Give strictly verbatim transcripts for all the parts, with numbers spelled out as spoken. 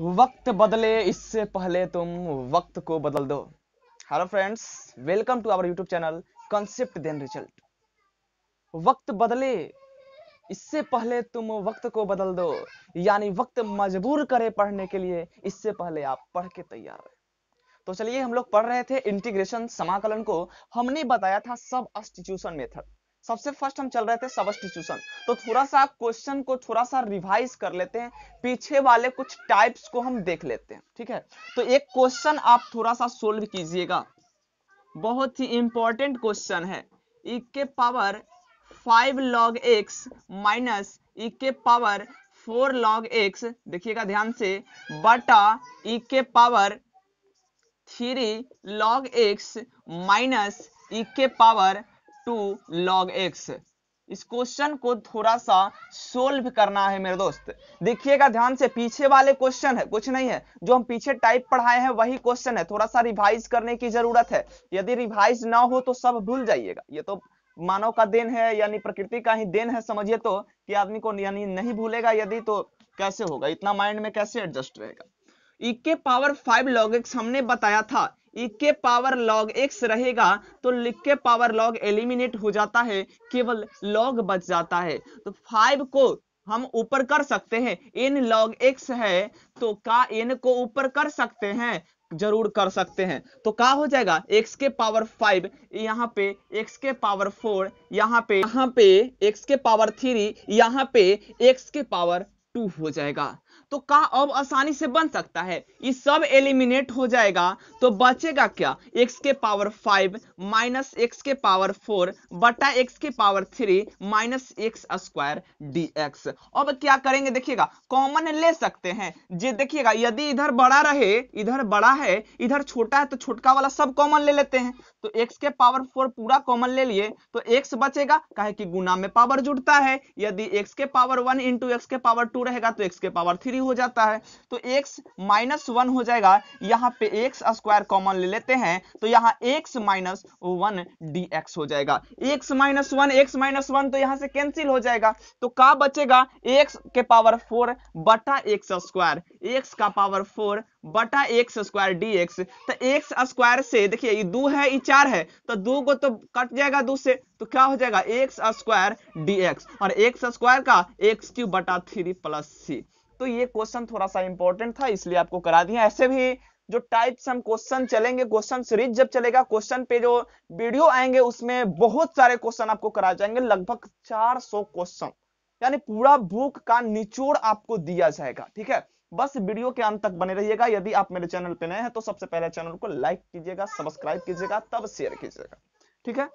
वक्त बदले इससे पहले तुम वक्त को बदल दो। Hello friends, welcome to our YouTube channel concept then result. वक्त बदले इससे पहले तुम वक्त को बदल दो, यानी वक्त मजबूर करे पढ़ने के लिए इससे पहले आप पढ़ के तैयार रहे। तो चलिए, हम लोग पढ़ रहे थे इंटीग्रेशन समाकलन को। हमने बताया था सबस्टिट्यूशन मेथड। सबसे फर्स्ट हम चल रहे थे सबस्टिट्यूशन। तो थोड़ा सा क्वेश्चन को थोड़ा सा रिवाइज कर लेते हैं, पीछे वाले कुछ टाइप्स को हम देख लेते हैं, ठीक है। तो एक क्वेश्चन आप थोड़ा सा सोल्व कीजिएगा, बहुत ही इंपॉर्टेंट क्वेश्चन है। e के power five log x minus e के पावर फोर लॉग एक्स, देखिएगा ध्यान से, बटा e के power three log x minus e के पावर टू log x। इस क्वेश्चन को थोड़ा सा सोल्व करना है मेरे दोस्त। देखिएगा ध्यान से, पीछे वाले क्वेश्चन है, कुछ नहीं है, जो हम पीछे टाइप पढ़ाए हैं वही क्वेश्चन है। थोड़ा सा रिवाइज करने की जरूरत है। यदि रिवाइज ना हो तो सब भूल जाइएगा। ये तो मानव का देन है, यानी प्रकृति का ही देन है, समझिए तो, कि आदमी को यानी नहीं भूलेगा यदि तो कैसे होगा, इतना माइंड में कैसे एडजस्ट रहेगा। e के पावर फाइव log x हमने बताया था, e के पावर log x रहेगा तो e के पावर log एलिमिनेट हो जाता है, केवल log बच जाता है। तो फाइव को हम ऊपर कर सकते हैं, n log x है तो का n को ऊपर कर सकते हैं, जरूर कर सकते हैं। तो का हो जाएगा x के पावर फाइव, यहाँ पे x के पावर फोर, यहाँ पे यहाँ पे x के पावर थ्री, यहाँ पे x के पावर टू हो जाएगा। तो का अब आसानी से बन सकता है, ये सब एलिमिनेट हो जाएगा तो बचेगा क्या, x के पावर फाइव माइनस x के पावर फोर बटा x के power three minus x square dx। अब क्या करेंगे, देखिएगा कॉमन ले सकते हैं जी। देखिएगा यदि इधर बड़ा रहे, इधर बड़ा है, इधर छोटा है, तो छोटका वाला सब कॉमन ले लेते हैं। तो x के पावर फोर पूरा कॉमन ले लिए तो x बचेगा, काहे कि गुना में पावर जुड़ता है। यदि x के पावर वन इंटू x के पावर टू रहेगा तो x के पावर थ्री हो जाता है। तो x माइनस वन हो जाएगा, यहाँ पे x स्क्वायर कॉमन ले लेते हैं तो यहाँ x माइनस वन dx हो जाएगा। x minus one, x minus one तो यहाँ से कैंसिल हो जाएगा। तो का बचेगा x के पावर फोर बटा x स्क्वायर, x का पावर फोर बटा एक्स स्क्वायर dx। तो एक्स स्क्वायर से देखिए ये दो है, ये चार है, तो दो को तो कट जाएगा दो से, तो क्या हो जाएगा एक्स स्क्वायर dx और एक्स स्क्वायर का एक्स क्यूब बटा थ्री प्लस सी। तो ये क्वेश्चन थोड़ा सा इंपॉर्टेंट था, इसलिए आपको करा दिया। ऐसे भी जो टाइप हम क्वेश्चन चलेंगे, क्वेश्चन सीरीज जब चलेगा, क्वेश्चन पे जो वीडियो आएंगे उसमें बहुत सारे क्वेश्चन आपको कराए जाएंगे, लगभग चार सौ क्वेश्चन, यानी पूरा बुक का निचोड़ आपको दिया जाएगा, ठीक है। बस वीडियो के अंत तक बने रहिएगा। यदि आप मेरे चैनल पे नए हैं तो सबसे पहले चैनल को लाइक कीजिएगा, सब्सक्राइब कीजिएगा, तब शेयर कीजिएगा, ठीक है।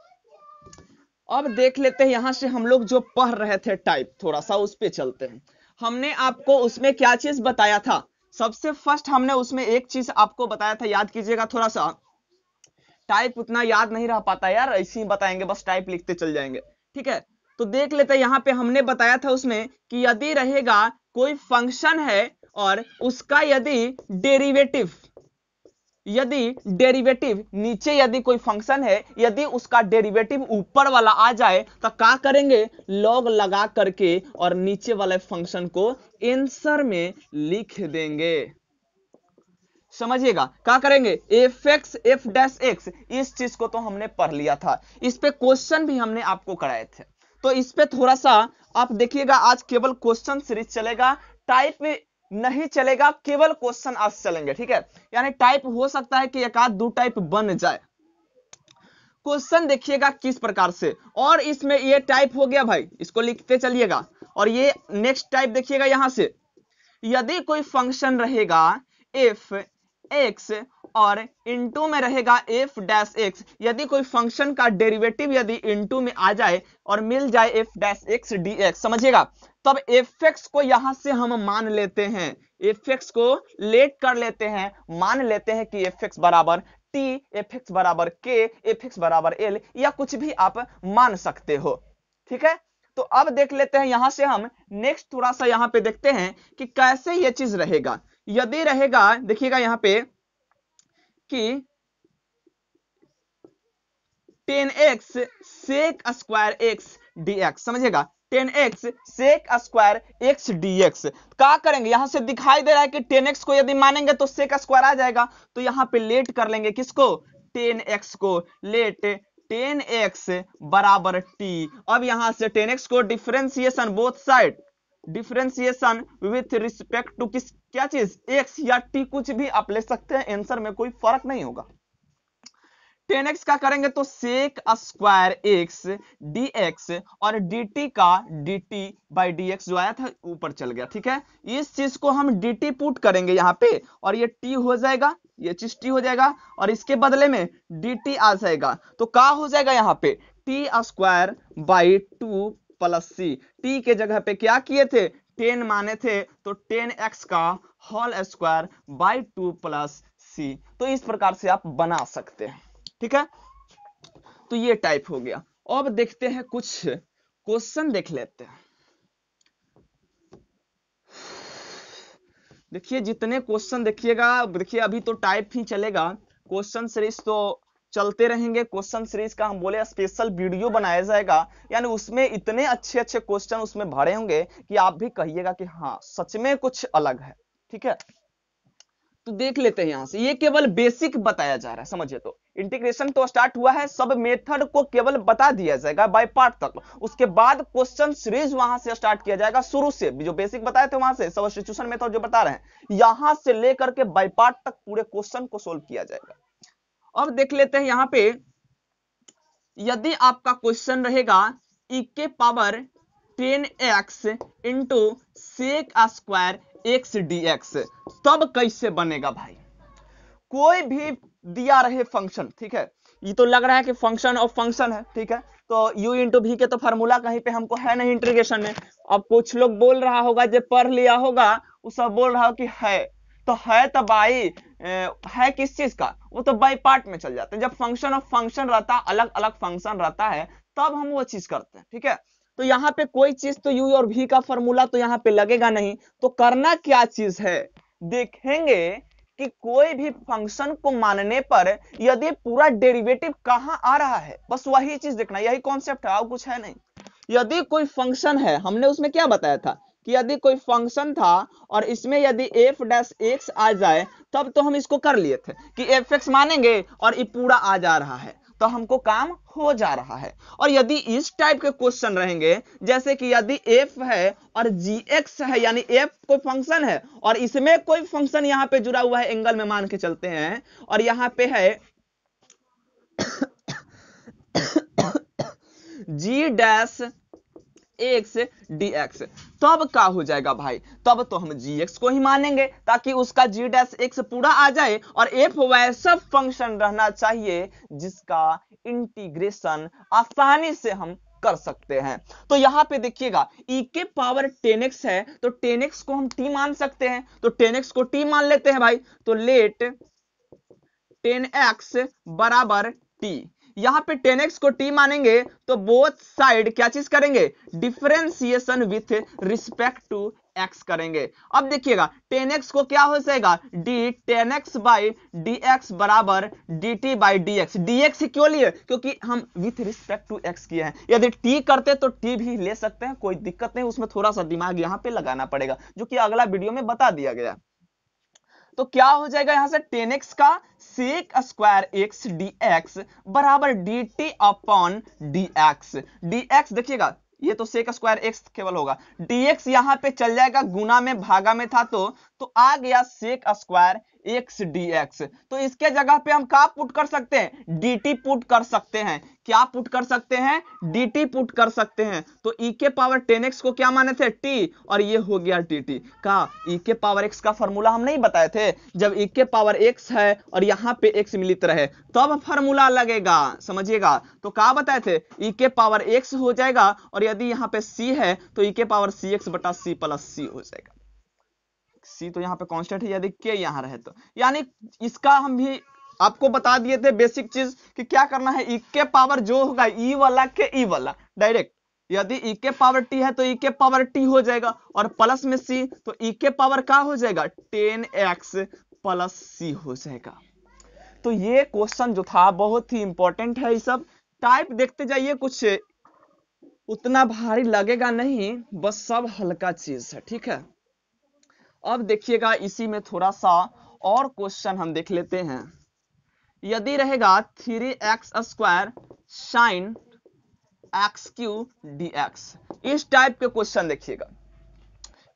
अब देख लेते हैं यहाँ से हम लोग जो पढ़ रहे थे टाइप, थोड़ा सा उस पर चलते हैं। हमने आपको उसमें क्या चीज बताया था, सबसे फर्स्ट हमने उसमें एक चीज आपको बताया था, याद कीजिएगा। थोड़ा सा टाइप उतना याद नहीं रह पाता यार, ऐसे ही बताएंगे, बस टाइप लिखते चल जाएंगे, ठीक है। तो देख लेते हैं, यहाँ पे हमने बताया था उसमें कि यदि रहेगा कोई फंक्शन है और उसका यदि डेरिवेटिव, यदि डेरिवेटिव नीचे, यदि कोई फंक्शन है यदि उसका डेरिवेटिव ऊपर वाला आ जाए तो क्या करेंगे, लॉग लगा करके और नीचे वाले फंक्शन को आंसर में लिख देंगे, समझिएगा। क्या करेंगे f x f dash x, इस चीज को तो हमने पढ़ लिया था, इस पे क्वेश्चन भी हमने आपको कराए थे। तो इस पे थोड़ा सा आप देखिएगा, आज केवल क्वेश्चन सीरीज चलेगा, टाइप नहीं चलेगा, केवल क्वेश्चन आज चलेंगे, ठीक है। यानी टाइप हो सकता है कि एक आध दो टाइप बन जाए। क्वेश्चन देखिएगा किस प्रकार से, और इसमें ये टाइप हो गया भाई, इसको लिखते चलिएगा। और ये नेक्स्ट टाइप देखिएगा यहां से, यदि कोई फंक्शन रहेगा एफ एक्स और इंटू में रहेगा एफ डैश एक्स, यदि कोई फंक्शन का डेरिवेटिव यदि इंटू में आ जाए और मिल जाए f dash x d x, समझिएगा, तब एफ एक्स को यहां से हम मान लेते हैं, एफ एक्स को लेट कर लेते हैं, मान लेते हैं कि एफ एक्स बराबर टी, एफ एक्स बराबर के, एफ एक्स बराबर एल, या कुछ भी आप मान सकते हो, ठीक है। तो अब देख लेते हैं यहां से हम नेक्स्ट, थोड़ा सा यहाँ पे देखते हैं कि कैसे ये चीज रहेगा। यदि रहेगा देखिएगा यहाँ पे कि tan x sec square x d x, समझिएगा tan x sec square x dx. क्या करेंगे, यहां से दिखाई दे रहा है कि टेन एक्स को यदि मानेंगे तो सेक स्क्वायर आ जाएगा, तो यहां पे लेट कर लेंगे किसको, टेन एक्स को, लेट टेन एक्स बराबर टी। अब यहां से टेन एक्स को differentiation both side, differentiation with respect to किस क्या चीज, एक्स या टी, कुछ भी आप ले सकते हैं, आंसर में कोई फर्क नहीं होगा। टेन एक्स का करेंगे तो sec square x d x और डी टी का d t by d x जो आया था ऊपर चल गया, ठीक है। इस चीज को हम डी टी पुट करेंगे यहाँ पे और ये टी हो जाएगा, ये चीज टी हो जाएगा और इसके बदले में डी टी आ जाएगा, तो क्या हो जाएगा यहाँ पे t square by two plus c. T के जगह पे क्या किए थे, टेन माने थे, तो टेन एक्स का whole square by two plus c. तो इस प्रकार से आप बना सकते हैं, ठीक है। तो ये टाइप हो गया। अब देखते हैं कुछ क्वेश्चन देख लेते हैं। देखिए जितने क्वेश्चन देखिएगा, देखिए अभी तो टाइप ही चलेगा, क्वेश्चन सीरीज तो चलते रहेंगे। क्वेश्चन सीरीज का हम बोले स्पेशल वीडियो बनाया जाएगा, यानी उसमें इतने अच्छे अच्छे क्वेश्चन उसमें भरे होंगे कि आप भी कहिएगा कि हाँ सच में कुछ अलग है, ठीक है। तो देख लेते हैं यहां से, ये केवल बेसिक बताया जा रहा है, समझिए। तो इंटीग्रेशन तो स्टार्ट हुआ है, सब मेथड को केवल बता दिया जाएगा बाय पार्ट तक, उसके बाद क्वेश्चन सीरीज वहां से स्टार्ट किया जाएगा शुरू से, जो बेसिक बताए थे वहां से, सब्स्टिट्यूशन मेथड जो बता रहे हैं, यहां से लेकर के बाय पार्ट तक पूरे क्वेश्चन को सोल्व किया जाएगा। अब देख लेते हैं यहाँ पे, यदि आपका क्वेश्चन रहेगा ई के power tan x into sec square x dx, तब कैसे बनेगा भाई। कोई भी दिया रहे फंक्शन, ठीक है, ये तो लग रहा है कि फंक्शन ऑफ फंक्शन है, ठीक है। तो u इंटू भी के तो फार्मूला कहीं पे हमको है नहीं इंटीग्रेशन में। अब कुछ लोग बोल रहा होगा, जब पढ़ लिया होगा वो सब बोल रहा हो कि है, तो है तब आई है किस चीज का, वो तो बाई पार्ट में चल जाते हैं। जब फंक्शन ऑफ फंक्शन रहता, अलग अलग फंक्शन रहता है, तब हम वो चीज करते हैं, ठीक है। तो यहाँ पे कोई चीज तो u और v का फॉर्मूला तो यहाँ पे लगेगा नहीं, तो करना क्या चीज है, देखेंगे कि कोई भी फंक्शन को मानने पर यदि पूरा डेरिवेटिव कहाँ आ रहा है, बस वही चीज देखना, यही कॉन्सेप्ट है और कुछ है नहीं। यदि कोई फंक्शन है, हमने उसमें क्या बताया था कि यदि कोई फंक्शन था और इसमें यदि एफ डैश एक्स आ जाए, तब तो हम इसको कर लिए थे कि एफ एक्स मानेंगे और ये पूरा आ जा रहा है, तो हमको काम हो जा रहा है। और यदि इस टाइप के क्वेश्चन रहेंगे, जैसे कि यदि f है और gx है, यानी f कोई फंक्शन है और इसमें कोई फंक्शन यहाँ पे जुड़ा हुआ है, एंगल में मान के चलते हैं, और यहाँ पे है g डैश एक्स dx, तब क्या हो जाएगा भाई, तब तो हम gx को ही मानेंगे ताकि उसका g डैश एक्स पूरा आ जाए। और f वैसा फंक्शन रहना चाहिए जिसका इंटीग्रेशन आसानी से हम कर सकते हैं। तो यहाँ पे देखिएगा e के पावर टेन एक्स है, तो टेन एक्स को हम t मान सकते हैं, तो टेन एक्स को t मान लेते हैं भाई। तो लेट टेन एक्स बराबर t, यहाँ पे टेन एक्स को t मानेंगे तो बोथ साइड क्या चीज करेंगे, differentiation with respect to x करेंगे। अब देखिएगा टेन एक्स को क्या हो जाएगा, d tan x by dx बराबर dt बाई dx। dx क्यों लिए, क्योंकि हम विथ रिस्पेक्ट टू x किए हैं, यदि t करते तो t भी ले सकते हैं, कोई दिक्कत नहीं, उसमें थोड़ा सा दिमाग यहाँ पे लगाना पड़ेगा, जो कि अगला वीडियो में बता दिया गया। तो क्या हो जाएगा यहाँ से टेन एक्स का सेक स्क्वायर एक्स डीएक्स बराबर d t upon dx. Dx देखिएगा ये तो सेक स्क्वायर एक्स केवल होगा, डीएक्स यहाँ पे चल जाएगा, गुना में भागा में था तो तो आ गया सेक स्क्वायर एक्स डीएक्स। तो इसके जगह पे हम क्या पुट कर सकते हैं, डीटी पुट कर सकते हैं। क्या पुट कर सकते हैं, डीटी पुट कर सकते हैं। तो ई के पावर टेन एक्स को क्या माने थे, टी, और ये हो गया डीटी का। ई के पावर एक्स का फॉर्मूला हम नहीं बताए थे, जब ई के पावर एक्स है और यहाँ पे एक्स मिलित रहे तब फॉर्मूला लगेगा, समझिएगा। तो क्या बताए थे, ई के पावर एक्स हो जाएगा और यदि यहाँ पे सी है तो ई के पावर सी एक्स बटा सी प्लस सी हो जाएगा। सी तो यहाँ पे कॉन्स्टेंट है, यदि के यहाँ रहे तो, यानी इसका हम भी आपको बता दिए थे बेसिक चीज कि क्या करना है। ई के पावर जो होगा, ई वाला के ई वाला डायरेक्ट, यदि ई के पावर टी है तो ई के पावर टी हो जाएगा और प्लस में सी, तो ई के पावर का हो जाएगा टेन एक्स प्लस सी हो जाएगा। तो ये क्वेश्चन जो था बहुत ही इंपॉर्टेंट है। ये सब टाइप देखते जाइए, कुछ उतना भारी लगेगा नहीं, बस सब हल्का चीज है। ठीक है, अब देखिएगा इसी में थोड़ा सा और क्वेश्चन हम देख लेते हैं। यदि रहेगा three x square sine x cube d x, इस टाइप के क्वेश्चन देखिएगा,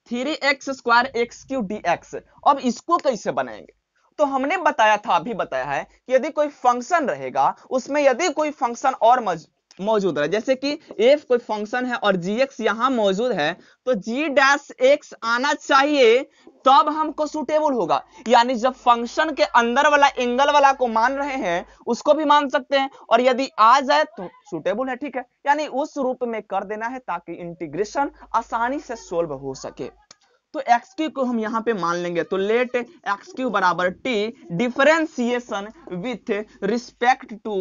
three x square x cube d x. अब इसको कैसे बनाएंगे, तो हमने बताया था, अभी बताया है कि यदि कोई फंक्शन रहेगा, उसमें यदि कोई फंक्शन और मौजूद रहे, जैसे कि f कोई फंक्शन है और जी एक्स यहां मौजूद है, तो जी डैश एक्स आना चाहिए, तब हमको सूटेबल होगा। यानी जब फंक्शन के अंदर वाला एंगल वाला को मान रहे हैं, उसको भी मान सकते हैं, और यदि आ जाए तो सूटेबल है। ठीक है, यानी उस रूप में कर देना है ताकि इंटीग्रेशन आसानी से सोल्व हो सके। तो एक्स क्यू को हम यहाँ पे मान लेंगे, तो लेट एक्स क्यू बराबर t differentiation with respect to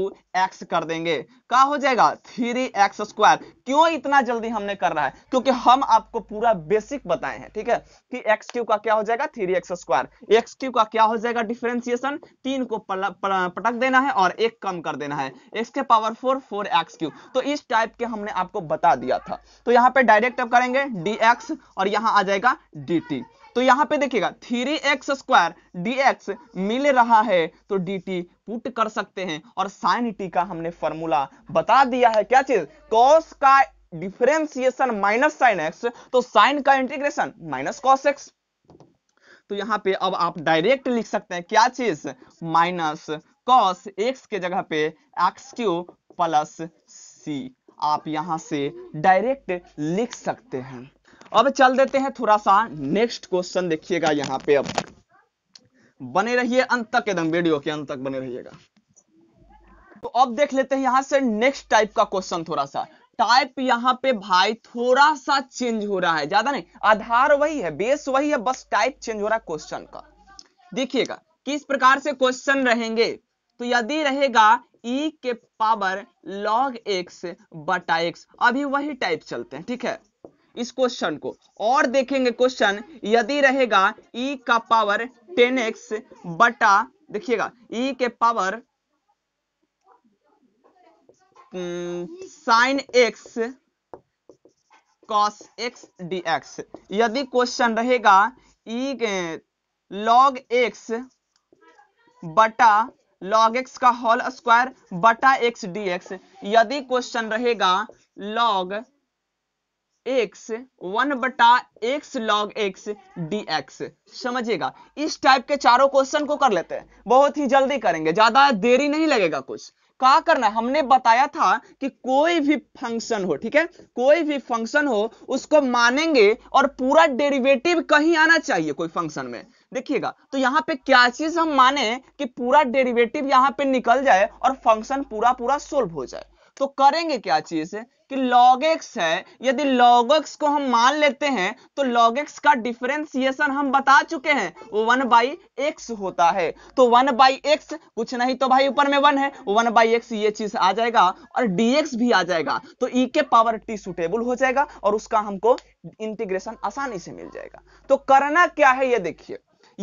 x कर देंगे, क्या हो जाएगा थ्री एक्स स्क्वायर। क्यों इतना जल्दी हमने कर रहा है, क्योंकि हम आपको पूरा बेसिक बताए हैं। ठीक है, कि एक्स क्यू का क्या हो जाएगा three x square, x cube का क्या हो जाएगा डिफरेंशिएशन, तीन को पल, पल, पटक देना है और एक कम कर देना है, एक्स के power four four x cube. तो इस टाइप के हमने आपको बता दिया था। तो यहाँ पे डायरेक्ट आप करेंगे डी एक्स और यहाँ आ जाएगा dt। तो यहाँ पे देखिएगा थ्री एक्स स्क्वायर dx मिल रहा है, तो dt पुट कर सकते हैं, और साइन t का हमने फॉर्मूला बता दिया है, क्या चीज, cos का डिफरेंशिएशन माइनस साइन x, तो साइन का इंटीग्रेशन माइनस cos x। तो यहाँ पे अब आप डायरेक्ट लिख सकते हैं क्या चीज, माइनस cos x के जगह पे एक्स क्यू प्लस सी, आप यहाँ से डायरेक्ट लिख सकते हैं। अब चल देते हैं थोड़ा सा नेक्स्ट क्वेश्चन देखिएगा यहाँ पे। अब बने रहिए अंत तक, एकदम वीडियो के अंत तक बने रहिएगा। तो अब देख लेते हैं यहां से नेक्स्ट टाइप का क्वेश्चन। थोड़ा सा टाइप यहाँ पे भाई थोड़ा सा चेंज हो रहा है, ज्यादा नहीं, आधार वही है, बेस वही है, बस टाइप चेंज हो रहा है क्वेश्चन का। देखिएगा किस प्रकार से क्वेश्चन रहेंगे। तो यदि रहेगा ई के पावर लॉग एक्स बटा एक्स, अभी वही टाइप चलते हैं। ठीक है, इस क्वेश्चन को और देखेंगे। क्वेश्चन यदि रहेगा e का पावर टेन एक्स बटा, देखिएगा e के power sine x cos x d x, यदि क्वेश्चन रहेगा e लॉग एक्स बटा लॉग एक्स का होल स्क्वायर बटा एक्स डी एक्स, यदि क्वेश्चन रहेगा लॉग एक्स वन बटा x log x d x, समझिएगा। इस टाइप के चारों क्वेश्चन को कर लेते हैं, बहुत ही जल्दी करेंगे, ज्यादा देरी नहीं लगेगा। कुछ क्या करना है, हमने बताया था कि कोई भी फंक्शन हो, ठीक है, कोई भी फंक्शन हो उसको मानेंगे और पूरा डेरिवेटिव कहीं आना चाहिए कोई फंक्शन में। देखिएगा तो यहाँ पे क्या चीज हम माने कि पूरा डेरिवेटिव यहाँ पे निकल जाए और फंक्शन पूरा पूरा सोल्व हो जाए। तो करेंगे क्या चीज कि log x है, यदि log x को हम मान लेते हैं तो log x का डिफरेंशिएशन हम बता चुके हैं, वो वन बाई एक्स होता है। तो वन बाई एक्स कुछ नहीं तो भाई ऊपर में वन है, वन बाई एक्स ये चीज आ जाएगा और dx भी आ जाएगा। तो e के पावर t सूटेबल हो जाएगा और उसका हमको इंटीग्रेशन आसानी से मिल जाएगा। तो करना क्या है ये देखिए,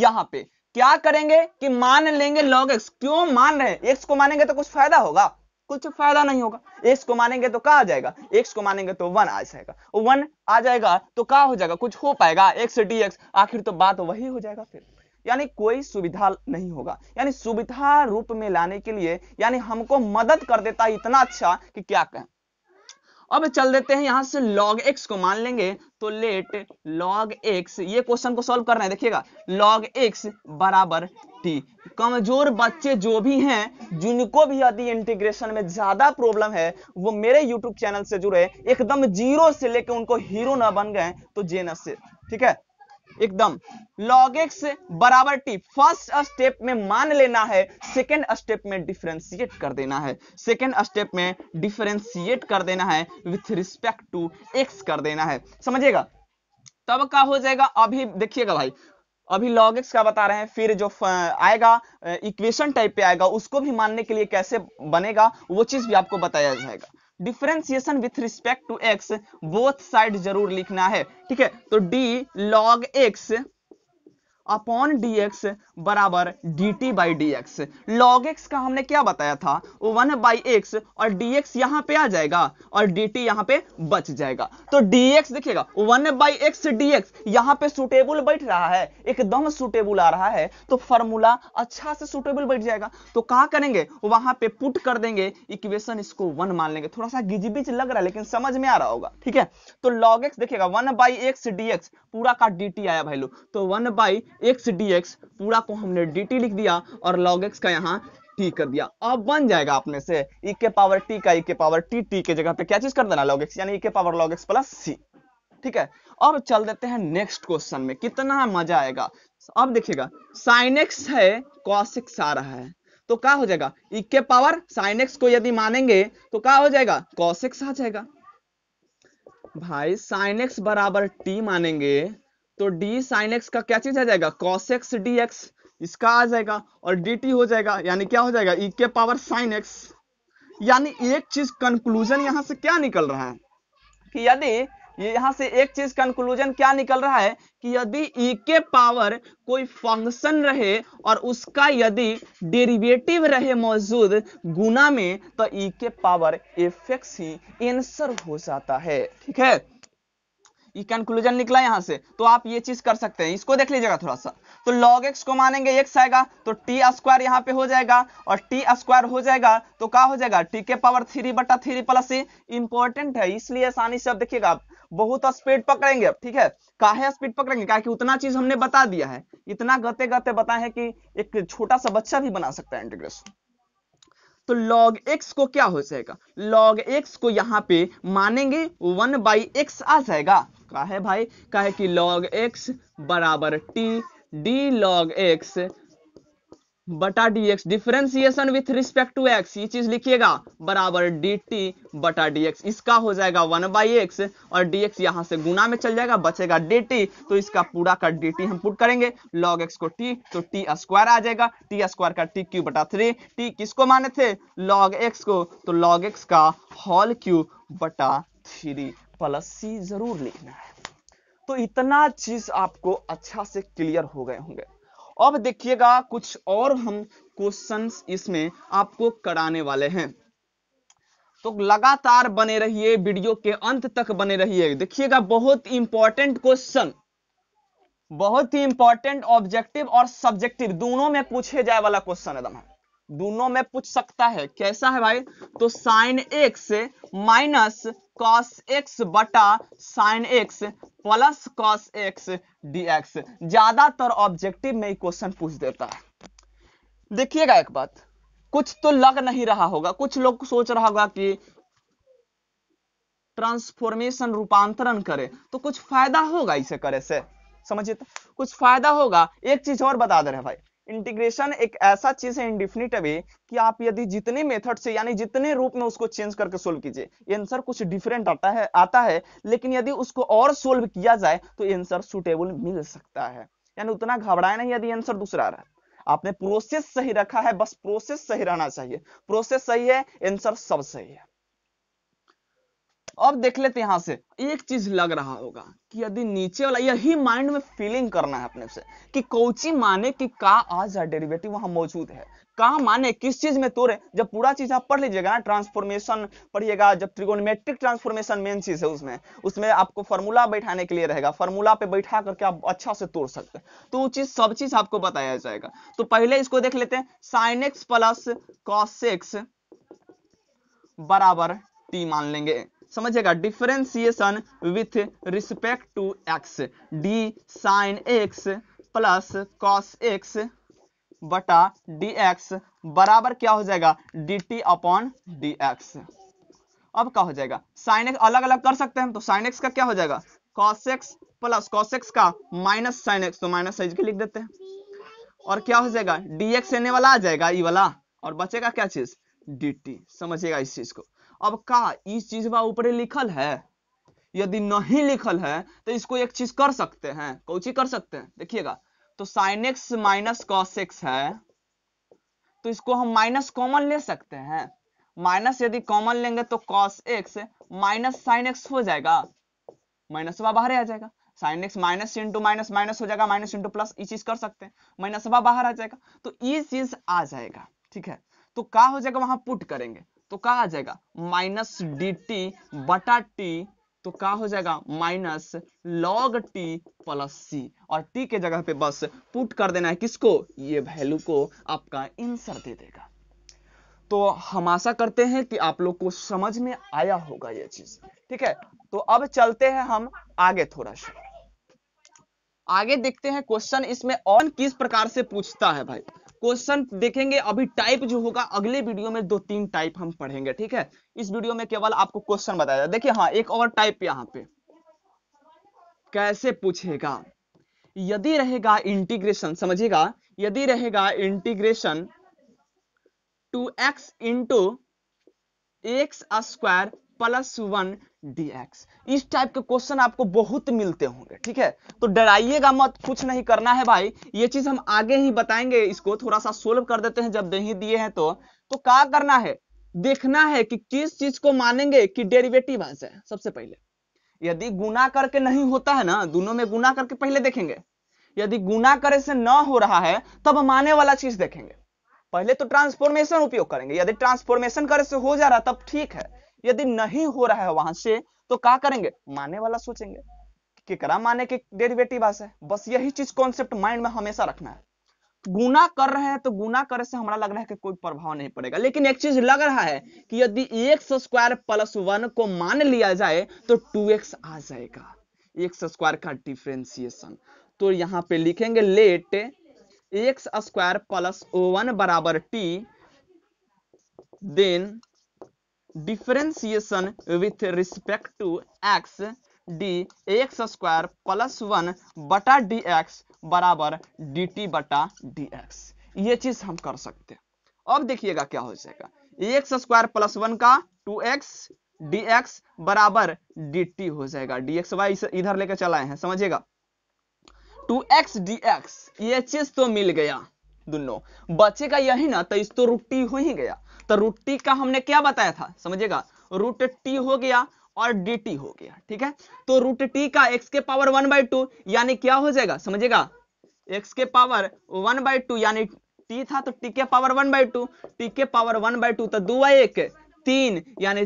यहाँ पे क्या करेंगे कि मान लेंगे log x। क्यों मान रहे हैं, x को मानेंगे तो कुछ फायदा होगा, कुछ फायदा नहीं होगा। x को मानेंगे तो क्या आ जाएगा, x को मानेंगे तो वन आ जाएगा, वन आ जाएगा तो क्या हो जाएगा, कुछ हो पाएगा x dx, आखिर तो बात वही हो जाएगा फिर। यानी कोई सुविधा नहीं होगा, यानी सुविधा रूप में लाने के लिए, यानी हमको मदद कर देता है इतना अच्छा कि क्या कहें। अब चल देते हैं यहां से log x को मान लेंगे, तो लेट log x, ये क्वेश्चन को सॉल्व करना है। देखिएगा log x बराबर t। कमजोर बच्चे जो भी हैं, जिनको भी यदि इंटीग्रेशन में ज्यादा प्रॉब्लम है, वो मेरे YouTube चैनल से जुड़े, एकदम जीरो से लेके उनको हीरो ना बन गए तो जेनस से, ठीक है, एकदम log x बराबर t। फर्स्ट स्टेप में मान लेना है, सेकेंड स्टेप में डिफरेंशिएट कर देना है, सेकेंड स्टेप में डिफरेंशिएट कर देना है विथ रिस्पेक्ट टू x कर देना है, समझिएगा। तब क्या हो जाएगा, अभी देखिएगा भाई, अभी log x का बता रहे हैं, फिर जो आएगा इक्वेशन टाइप पे आएगा, उसको भी मानने के लिए कैसे बनेगा वो चीज भी आपको बताया जाएगा। Differentiation with respect to x, both side जरूर लिखना है, ठीक है। तो d log x upon d x बराबर d t by d x. Log x का हमने क्या बताया था, वन बाई एक्स, और डी एक्स यहाँ पे आ जाएगा और डी टी यहाँ पे बच जाएगा। तो डी एक्स देखिएगा one by x d x यहाँ पे सुटेबल बैठ रहा है, एकदम सुटेबल आ रहा है, तो फॉर्मूला अच्छा से सुटेबल बैठ जाएगा। तो कहा करेंगे वहां पे पुट कर देंगे इक्वेशन, इसको वन मान लेंगे। थोड़ा सा गिजबिज लग रहा है लेकिन समझ में आ रहा होगा, ठीक है। तो log x देखिएगा one by x d x पूरा का dt आया वैल्यू, तो one by x d x पूरा को हमने dt लिख दिया और log x का यहाँ टी कर दिया। अब बन जाएगा अपने से e के पावर टी का e के पावर टी, टी के जगह पे क्या चीज कर देना log x, यानी e के power log x plus c, ठीक है। अब चल देते हैं नेक्स्ट क्वेश्चन में, कितना मजा आएगा। अब देखिएगा साइन एक्स है कॉस एक्स आ रहा है, तो क्या हो जाएगा e के पावर साइन एक्स को यदि मानेंगे तो क्या हो जाएगा कॉस एक्स आ जाएगा। भाई साइन एक्स बराबर टी मानेंगे तो डी साइन एक्स का क्या चीज आ जाएगा कॉस एक्स डी एक्स, इसका आ जाएगा और डी टी हो जाएगा, यानी क्या हो जाएगा e के पावर साइन एक्स। यानी एक चीज कंक्लूजन यहाँ से क्या निकल रहा है कि यदि ये यहां से एक चीज कंक्लूजन क्या निकल रहा है कि यदि e के पावर कोई फंक्शन रहे और उसका यदि डेरिवेटिव रहे मौजूद गुना में तो e के पावर एफ एक्स ही आंसर हो जाता है, ठीक है। ये कंक्लूजन निकला यहाँ से, तो आप ये चीज कर सकते हैं, इसको देख लीजिएगा थोड़ा सा। तो log x को मानेंगे x आएगा तो टी स्क्वायर यहाँ पे हो जाएगा और टी स्क्वायर हो जाएगा तो क्या हो जाएगा टी के पावर थ्री बटा थ्री प्लस ए। इंपॉर्टेंट है इसलिए आसानी से, अब देखिएगा आप बहुत स्पीड पकड़ेंगे अब, ठीक है। काहे स्पीड पकड़ेंगे, काहे कि उतना चीज हमने बता दिया है, इतना गते गते बताए हैं कि एक छोटा सा बच्चा भी बना सकता है इंटीग्रेशन। तो log x को क्या हो जाएगा, log x को यहाँ पे मानेंगे वन बाई एक्स आ जाएगा। काहे भाई, काहे कि log x बराबर t d log x बटा d x, differentiation with respect to x, ये चीज लिखिएगा बराबर डी टी बटा डी एक्स, इसका हो जाएगा वन बाई एक्स और डी एक्स यहाँ से गुना में चल जाएगा, बचेगा डी टी, तो इसका पूरा का डी टी हम पुट करेंगे। log x को t तो t स्क्वायर आ जाएगा, t स्क्वायर का टी क्यू बटा थ्री, टी किसको माने थे log x को, तो log x का होल क्यू बटा थ्री प्लस c जरूर लिखना है। तो इतना चीज आपको अच्छा से क्लियर हो गए होंगे। अब देखिएगा कुछ और हम क्वेश्चंस इसमें आपको कराने वाले हैं, तो लगातार बने रहिए, वीडियो के अंत तक बने रहिए। देखिएगा बहुत इंपॉर्टेंट क्वेश्चन, बहुत ही इंपॉर्टेंट ऑब्जेक्टिव और सब्जेक्टिव दोनों में पूछे जाए वाला क्वेश्चन एकदम है, दोनों में पूछ सकता है। कैसा है भाई, तो sine x minus cos x बटा sine x plus cos x d x, ज्यादातर ऑब्जेक्टिव में क्वेश्चन पूछ देता है। देखिएगा एक बात, कुछ तो लग नहीं रहा होगा, कुछ लोग सोच रहा होगा कि ट्रांसफॉर्मेशन रूपांतरण करे तो कुछ फायदा होगा इसे करे से, समझिए कुछ फायदा होगा। एक चीज और बता दे रहे भाई, इंटीग्रेशन एक ऐसा चीज है इंडिफिनिट अवे कि आप यदि जितने मेथड से यानी जितने रूप में उसको चेंज करके सोल्व कीजिए, आंसर कुछ डिफरेंट आता है आता है लेकिन यदि उसको और सोल्व किया जाए तो आंसर सूटेबल मिल सकता है। यानी उतना घबराए नहीं यदि आंसर दूसरा आ रहा है, आपने प्रोसेस सही रखा है, बस प्रोसेस सही रहना चाहिए, प्रोसेस सही है आंसर सब सही है। अब देख लेते यहां से, एक चीज लग रहा होगा कि यदि नीचे वाला, यही माइंड में फीलिंग करना है अपने से कि कोची माने कि का आज डेरिवेटिव वहां मौजूद है, का माने किस चीज में तोड़े। जब पूरा चीज आप पढ़ लीजिएगा ना, ट्रांसफॉर्मेशन पढ़िएगा, जब ट्रिगोनोमेट्रिक ट्रांसफॉर्मेशन मेन चीज है, उसमें उसमें आपको फॉर्मूला बैठाने के लिए रहेगा, फॉर्मूला पे बैठा करके आप अच्छा से तोड़ सकते हैं, तो वो चीज सब चीज आपको बताया जाएगा। तो पहले इसको देख लेते हैं, sine x plus cos x बराबर टी मान लेंगे, समझेगा differentiation with respect to x, d sine x plus cos x बटा डी एक्स बराबर क्या हो जाएगा d t upon d x. अब क्या हो जाएगा साइन एक्स अलग अलग कर सकते हैं, तो साइन एक्स का क्या हो जाएगा cos x plus cos x का माइनस साइन एक्स, तो माइनस साइन के लिख देते हैं, और क्या हो जाएगा डी एक्स एने वाला आ जाएगा ई वाला और बचेगा क्या चीज डी टी, समझिएगा इस चीज को। अब का इस चीज बा ऊपरे लिखल है, यदि नहीं लिखल है तो इसको एक चीज कर सकते हैं, कौची कर सकते हैं। देखिएगा तो sine x minus cos x है तो इसको हम माइनस कॉमन ले सकते हैं, माइनस यदि कॉमन लेंगे तो cos x minus sine x हो जाएगा, माइनस बाहर आ जाएगा, sine x minus into minus minus हो जाएगा, माइनस इंटू प्लस ये चीज कर सकते हैं, माइनस अब बाहर आ जाएगा तो ये चीज आ जाएगा। ठीक है, तो क्या हो जाएगा वहां पुट करेंगे तो क्या आ जाएगा माइनस डी टी बटा टी, तो क्या हो जाएगा minus log t plus c, और टी के जगह पे बस पुट कर देना है किसको, ये वैल्यू को, आपका आंसर दे देगा। तो हम आशा करते हैं कि आप लोग को समझ में आया होगा ये चीज। ठीक है, तो अब चलते हैं हम आगे, थोड़ा सा आगे देखते हैं क्वेश्चन इसमें और किस प्रकार से पूछता है। भाई क्वेश्चन देखेंगे, अभी टाइप जो होगा अगले वीडियो में दो तीन टाइप हम पढ़ेंगे। ठीक है, इस वीडियो में केवल आपको क्वेश्चन बताया जाए। देखिए हाँ, एक और टाइप यहाँ पे कैसे पूछेगा, यदि रहेगा इंटीग्रेशन, समझिएगा, यदि रहेगा integration two x into x square plus one d x, इस टाइप के क्वेश्चन आपको बहुत मिलते होंगे। ठीक है, तो डराइएगा मत, कुछ नहीं करना है भाई, ये चीज हम आगे ही बताएंगे। इसको थोड़ा सा सोल्व कर देते हैं, जब दे ही दिए हैं तो तो क्या करना है, देखना है कि किस चीज को मानेंगे कि डेरिवेटिव आ जाए। सबसे पहले यदि गुना करके नहीं होता है ना, दोनों में गुना करके पहले देखेंगे, यदि गुना करे से ना हो रहा है तब माने वाला चीज देखेंगे। पहले तो ट्रांसफॉर्मेशन उपयोग करेंगे, यदि ट्रांसफॉर्मेशन करे से हो जा रहा तब ठीक है, यदि नहीं हो रहा है वहां से तो क्या करेंगे, माने वाला सोचेंगे कि करा माने के डेरिवेटिव आ जाए। बस यही चीज कॉन्सेप्ट माइंड में हमेशा रखना है। गुना कर रहे हैं तो गुना करे से हमारा लग रहा है कि कोई प्रभाव नहीं पड़ेगा, लेकिन एक चीज लग रहा है कि यदि एक्स स्क्वायर प्लस वन को मान लिया जाए तो टू एक्स आ जाएगा, एक्स स्क्वायर का डिफ्रेंसिएशन। तो यहाँ पे लिखेंगे let x square plus one बराबर t, then differentiation with respect to x d x square plus one बटा डी एक्स बराबर डी टी बटा डी एक्स, ये चीज हम कर सकते हैं। अब देखिएगा क्या हो जाएगा, एक्स स्क्वायर प्लस वन का टू एक्स डी एक्स बराबर डी टी हो जाएगा, डी एक्स वाई इधर लेकर चलाए हैं, समझिएगा टू एक्स डी एक्स, ये चीज तो मिल गया, दोनों बचेगा यही ना, तो इस तो रूट टी हो ही गया। तो रूट टी का हमने क्या बताया था, समझिएगा रूट टी हो गया और डी टी हो गया। ठीक है, तो रूट टी का एक्स के पावर वन बाई टू यानी क्या हो जाएगा, समझिएगा एक्स के पावर वन बाई टू यानी टी था तो टी के power one by two, t के पावर वन बाई टू तो दो एक तीन यानी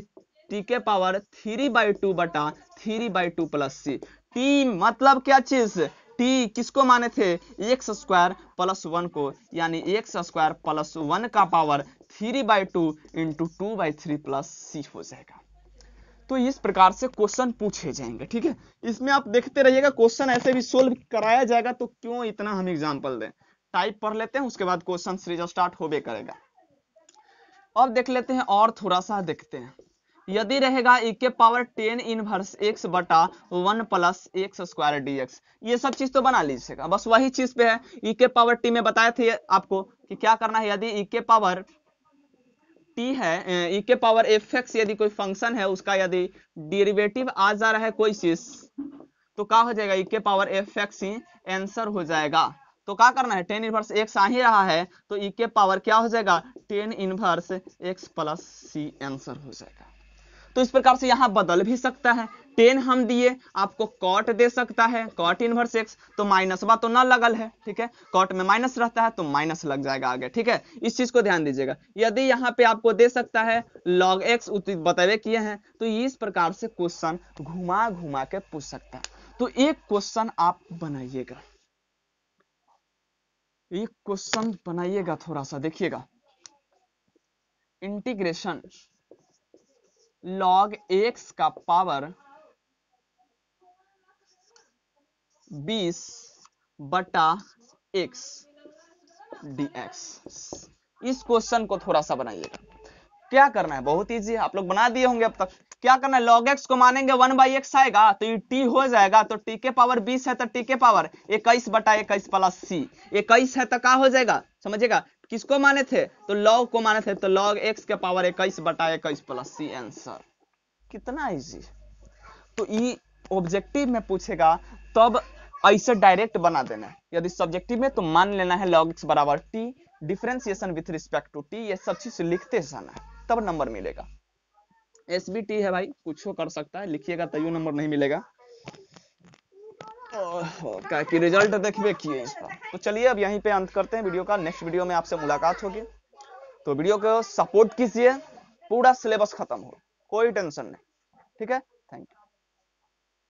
टी के पावर थ्री बाई टू बटा three by two plus c. T मतलब क्या चीज, टी किसको माने थे, एक्स स्क्वायर प्लस वन को, यानी एक्स स्क्वायर प्लस वन का power three by two into two by three plus c हो जाएगा। तो इस प्रकार से क्वेश्चन पूछे जाएंगे। ठीक है, इसमें आप देखते रहिएगा, क्वेश्चन ऐसे भी सोल्व कराया जाएगा, तो क्यों इतना हम एग्जाम्पल दें, टाइप पढ़ लेते हैं, उसके बाद क्वेश्चन सीरीज स्टार्ट होबे करेगा। अब देख लेते हैं और थोड़ा सा देखते हैं, यदि रहेगा एक के पावर टेन इनवर्स एक्स बटा one plus x square d x, ये सब चीज तो बना लीजिएगा, बस वही चीज पे है। ई के पावर टी में बताए थे आपको कि क्या करना है, यदि ई के पावर टी है, ई के पावर एफ एक्स यदि कोई फंक्शन है उसका यदि डेरिवेटिव आ जा रहा है कोई चीज तो क्या हो जाएगा, ई के पावर एफ एक्स ही आंसर हो जाएगा। तो क्या करना है, टेन इनवर्स एक्स आ ही रहा है तो ई के पावर क्या हो जाएगा, tan inverse x plus c answer हो जाएगा। तो इस प्रकार से यहाँ बदल भी सकता है, टेन हम दिए आपको कॉट दे सकता है, कॉट इनवर्स एक्स, तो माइनस बा तो ना लगल है। ठीक है, कॉट में माइनस रहता है तो माइनस लग जाएगा आगे। ठीक है, इस चीज को ध्यान दीजिएगा। यदि यहाँ पे आपको दे सकता है लॉग एक्स, बतावे किए हैं, तो इस प्रकार से क्वेश्चन घुमा घुमा के पूछ सकता है। तो एक क्वेश्चन आप बनाइएगा, एक क्वेश्चन बनाइएगा, थोड़ा सा देखिएगा, इंटीग्रेशन लॉग एक्स का पावर बीस बटा एक्स डी एक्स, इस क्वेश्चन को थोड़ा सा बनाइएगा। क्या करना है, बहुत इजी है, आप लोग बना दिए होंगे अब तक। क्या करना है, लॉग एक्स को मानेंगे वन बाई एक्स आएगा तो ये टी हो जाएगा, तो टी के पावर बीस है तो टी के पावर इक्कीस बटा इक्कीस प्लस सी, इक्कीस है तो क्या हो जाएगा, समझिएगा किसको माने थे, तो लॉग को माने थे, तो लॉग एक्स के पावर इक्कीस बटा इक्कीस प्लस सी आंसर। कितना इजी। तो ये ऑब्जेक्टिव में पूछेगा तब ऐसे डायरेक्ट बना देना है, यदि सब्जेक्टिव में तो मान लेना है लॉग एक्स बराबर t, differentiation with respect to t, ये सब चीज लिखते जाना है तब नंबर मिलेगा। एसबीटी है भाई, कुछ हो कर सकता है, लिखिएगा तैयो नंबर नहीं मिलेगा। का कि रिजल्ट देखिए किए इसका। तो चलिए अब यहीं पे अंत करते हैं वीडियो का। नेक्स्ट वीडियो में आपसे मुलाकात होगी, तो वीडियो को सपोर्ट कीजिए, पूरा सिलेबस खत्म हो, कोई टेंशन नहीं, ठीक है। Thank you.